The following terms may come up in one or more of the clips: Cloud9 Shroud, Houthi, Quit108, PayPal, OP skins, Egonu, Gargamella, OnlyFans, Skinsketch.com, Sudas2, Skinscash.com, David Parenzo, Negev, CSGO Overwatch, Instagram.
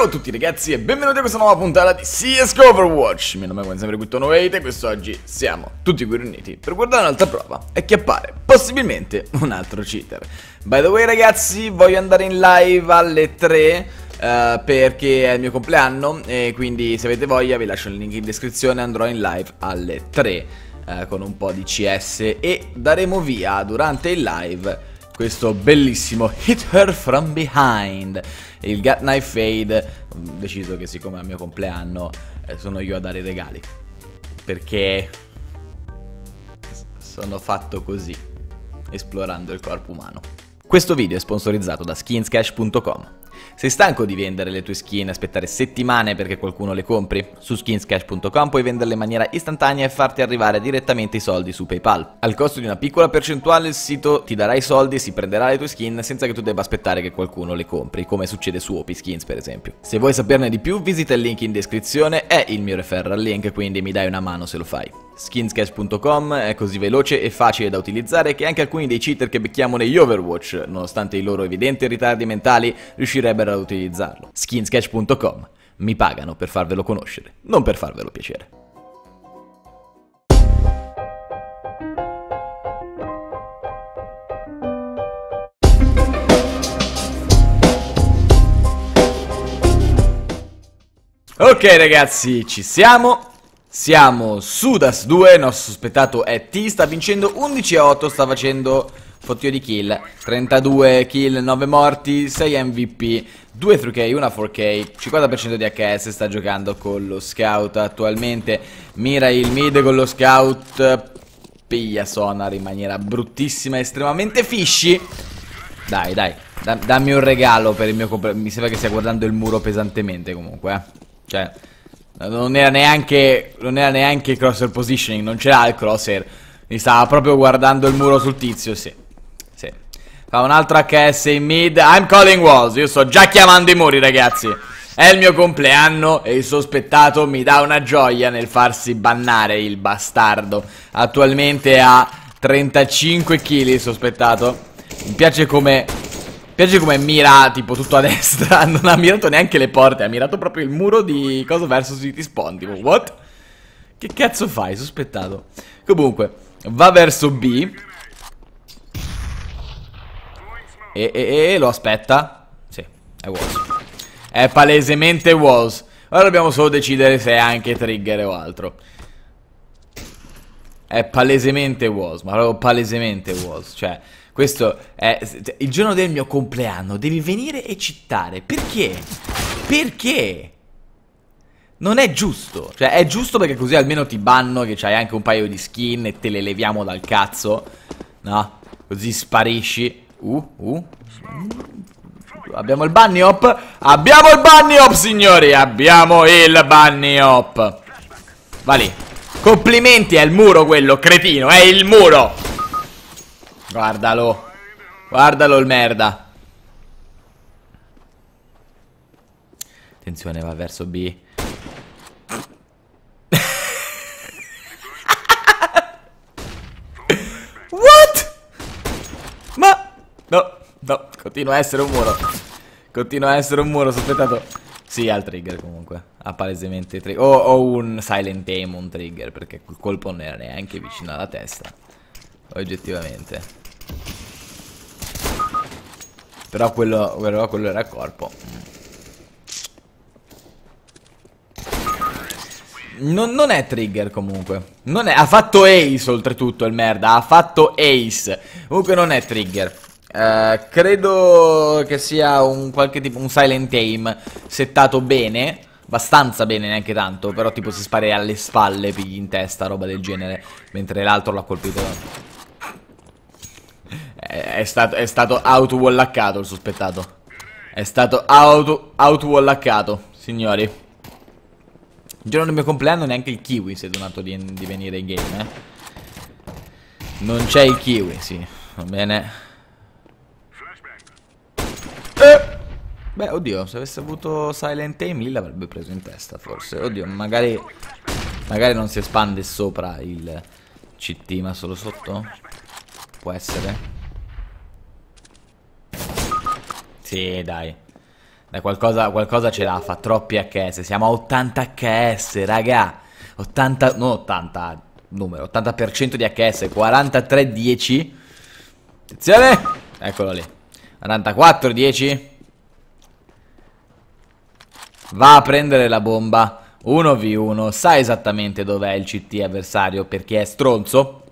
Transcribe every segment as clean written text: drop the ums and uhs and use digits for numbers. Ciao a tutti ragazzi e benvenuti a questa nuova puntata di CSGO Overwatch. Il mio nome è come sempre Quit108 e quest'oggi siamo tutti qui riuniti per guardare un'altra prova e chiappare possibilmente un altro cheater. By the way ragazzi, voglio andare in live alle 3 perché è il mio compleanno e quindi se avete voglia vi lascio il link in descrizione. Andrò in live alle 3 con un po' di CS e daremo via durante il live questo bellissimo Hit Her From Behind, il Gut Knife Fade. Ho deciso che siccome è il mio compleanno sono io a dare i regali, perché sono fatto così, esplorando il corpo umano. Questo video è sponsorizzato da Skinscash.com. Sei stanco di vendere le tue skin e aspettare settimane perché qualcuno le compri? Su Skinsketch.com puoi venderle in maniera istantanea e farti arrivare direttamente i soldi su PayPal. Al costo di una piccola percentuale il sito ti darà i soldi e si prenderà le tue skin senza che tu debba aspettare che qualcuno le compri, come succede su OP skins per esempio. Se vuoi saperne di più visita il link in descrizione, è il mio referral link, quindi mi dai una mano se lo fai. Skinsketch.com è così veloce e facile da utilizzare che anche alcuni dei cheater che becchiamo negli Overwatch, nonostante i loro evidenti ritardi mentali, riuscirebbero ad utilizzarlo. Skinsketch.com. Mi pagano per farvelo conoscere, non per farvelo piacere. Ok ragazzi, ci siamo. Siamo Sudas2, il nostro sospettato è T, sta vincendo 11-8, sta facendo fottio di kill, 32 kill, 9 morti, 6 MVP, 2 3K, 1 4K, 50% di HS, sta giocando con lo scout attualmente, mira il mid con lo scout, piglia sonar in maniera bruttissima, estremamente fishy. Dai dai, dammi un regalo per il mio compleanno, mi sembra che stia guardando il muro pesantemente comunque, cioè... Non era neanche crosshair positioning, non c'era il crosshair. Mi stava proprio guardando il muro sul tizio, sì. Sì. Fa un altro HS in mid. I'm calling walls, io sto già chiamando i muri ragazzi. È il mio compleanno e il sospettato mi dà una gioia nel farsi bannare, il bastardo. Attualmente ha 35 kill il sospettato. Mi piace come... mira tipo tutto a destra. Non ha mirato neanche le porte, ha mirato proprio il muro di coso verso city spawn. Tipo what? Che cazzo fai sospettato? Comunque va verso B e lo aspetta. Sì, è walls. È palesemente walls. Ora dobbiamo solo decidere se è anche trigger o altro. È palesemente walls, ma proprio palesemente walls. Cioè questo è il giorno del mio compleanno, devi venire e cheatare. Perché? Perché? Non è giusto. Cioè è giusto perché così almeno ti banno, che c'hai anche un paio di skin e te le leviamo dal cazzo, no? Così sparisci. Abbiamo il bunny hop. Abbiamo il bunny hop signori. Abbiamo il bunny hop. Va lì. Complimenti, è il muro quello, cretino. È il muro. Guardalo. Guardalo il merda. Attenzione, va verso B. What? Ma... no, no. Continua a essere un muro. Continua a essere un muro, sospettato. Sì, ha il trigger comunque. Ha palesemente trigger. O un silent aim, un trigger, perché quel colpo non era neanche vicino alla testa, oggettivamente. Però quello era corpo. Non è trigger comunque. Non è, ha fatto ace oltretutto il merda. Ha fatto ace. Comunque non è trigger. Credo che sia un qualche tipo, un silent aim settato bene. Abbastanza bene, neanche tanto. Però tipo si spara alle spalle, pigli in testa, roba del genere. Mentre l'altro l'ha colpito. È stato out-wallaccato il sospettato. È stato out-wallaccato, signori. Il giorno del mio compleanno neanche il kiwi si è donato di venire in game, eh. Non c'è il kiwi, sì. Va bene. Beh, oddio, se avesse avuto Silent Aim lì l'avrebbe preso in testa, forse. Oddio, magari non si espande sopra il CT, ma solo sotto? Può essere. Sì, dai. Qualcosa ce la fa, troppi HS, siamo a 80 HS, raga, 80, non 80, numero, 80% di HS, 43, 10, attenzione, eccolo lì, 44, 10, va a prendere la bomba, 1v1, sa esattamente dov'è il CT avversario, perché è stronzo,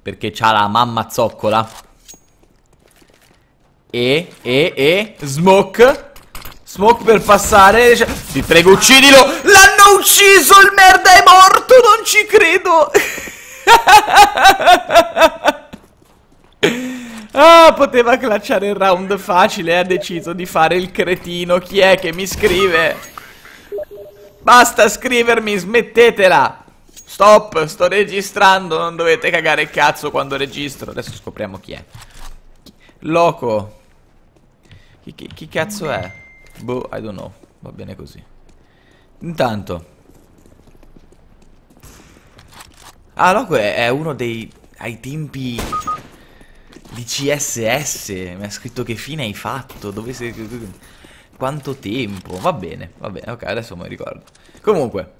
perché c'ha la mamma zoccola, e, smoke, smoke per passare. Ti prego, uccidilo. L'hanno ucciso, il merda è morto. Non ci credo. Ah, poteva clacciare il round facile. Ha deciso di fare il cretino. Chi è che mi scrive? Basta scrivermi, smettetela. Stop, sto registrando. Non dovete cagare il cazzo quando registro. Adesso scopriamo chi è. Loco. Chi cazzo è? Boh, I don't know. Va bene così. Intanto Loco è uno dei... ai tempi di CSS. Mi ha scritto che fine hai fatto, dove sei... quanto tempo. Va bene, va bene. Ok, adesso me lo ricordo. Comunque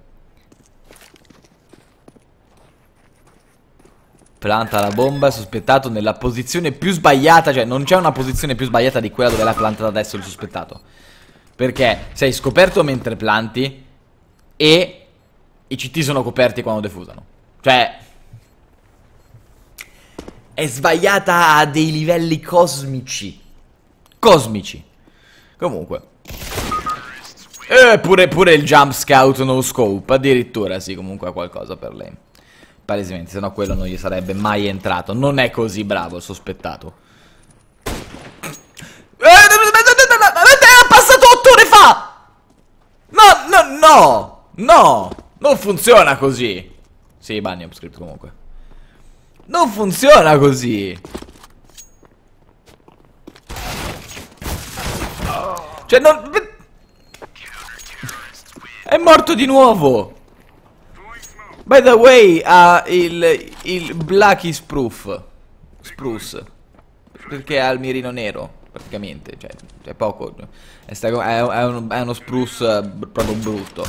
planta la bomba, sospettato nella posizione più sbagliata. Cioè non c'è una posizione più sbagliata di quella dove l'ha plantata adesso il sospettato, perché sei scoperto mentre planti e i CT sono coperti quando defusano. Cioè è sbagliata a dei livelli cosmici. Cosmici. Comunque pure il jump scout no scope. Addirittura sì, comunque ha qualcosa per lei, palesemente, se no quello non gli sarebbe mai entrato. Non è così bravo il sospettato. È passato 8 ore fa. No, non funziona così. Sì, bagno script comunque. Non funziona così. Cioè non... è morto di nuovo. By the way, ha il Blacky Spruce, perché ha il mirino nero, praticamente, cioè, poco, è uno spruce proprio brutto,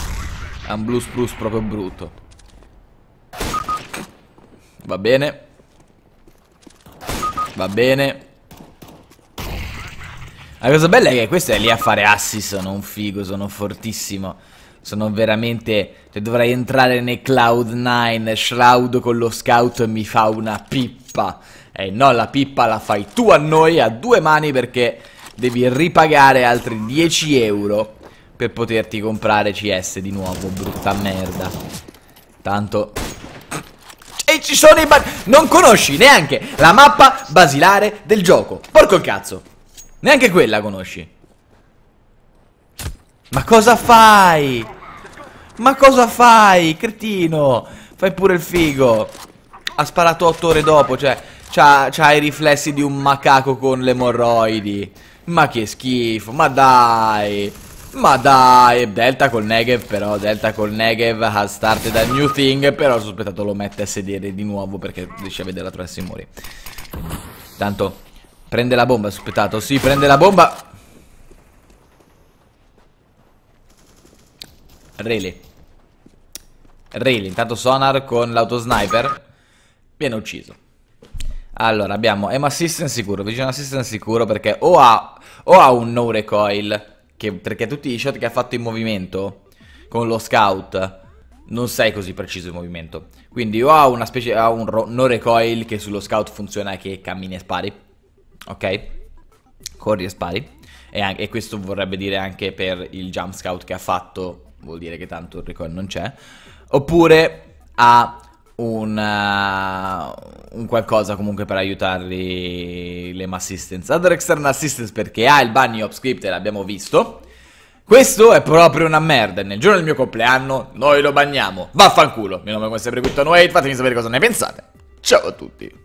è un blu spruce proprio brutto. Va bene. Va bene. La cosa bella è che questo è lì a fare assist, sono un figo, sono fortissimo. Sono veramente... cioè, dovrei entrare nei Cloud9 Shroud con lo scout e mi fa una pippa. No, la pippa la fai tu a noi a due mani, perché devi ripagare altri 10 euro per poterti comprare CS di nuovo, brutta merda. Tanto... e ci sono i... non conosci neanche la mappa basilare del gioco. Porco il cazzo. Neanche quella conosci. Ma cosa fai? Ma cosa fai, cretino? Fai pure il figo. Ha sparato 8 ore dopo, cioè c'ha i riflessi di un macaco con le emorroidi. Ma che schifo, ma dai. Ma dai, Delta col Negev però, Delta col Negev has started a new thing. Però il sospettato lo mette a sedere di nuovo perché riesce a vedere la trassi e morire. Tanto prende la bomba, sospettato, sì, prende la bomba. Rayleigh, intanto sonar con l'autosniper viene ucciso. Allora abbiamo aim assistance sicuro, vision assistance sicuro, perché o ha un no recoil, perché tutti i shot che ha fatto in movimento con lo scout non sei così preciso in movimento, quindi o ha una specie, ha un no recoil che sullo scout funziona che cammini e spari, ok, corri e spari, e questo vorrebbe dire anche per il jump scout che ha fatto, vuol dire che tanto il recoil non c'è. Oppure ha un qualcosa comunque per aiutarli, l'aim assistance, other external assistance, perché ha il bunny hop script e l'abbiamo visto. Questo è proprio una merda. Nel giorno del mio compleanno noi lo bagniamo. Vaffanculo. Mio nome è Quit108, fatemi sapere cosa ne pensate. Ciao a tutti.